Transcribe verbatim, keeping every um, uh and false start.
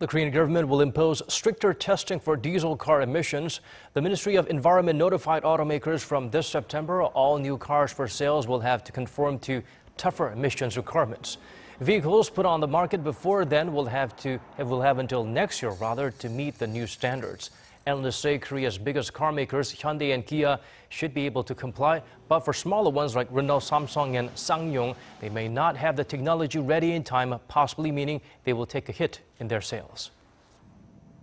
The Korean government will impose stricter testing for diesel car emissions. The Ministry of Environment notified automakers from this September all new cars for sales will have to conform to tougher emissions requirements. Vehicles put on the market before then will have to will have until next year rather to meet the new standards. Analysts say Korea's biggest car makers, Hyundai and Kia, should be able to comply, but for smaller ones like Renault, Samsung and SsangYong, they may not have the technology ready in time, possibly meaning they will take a hit in their sales.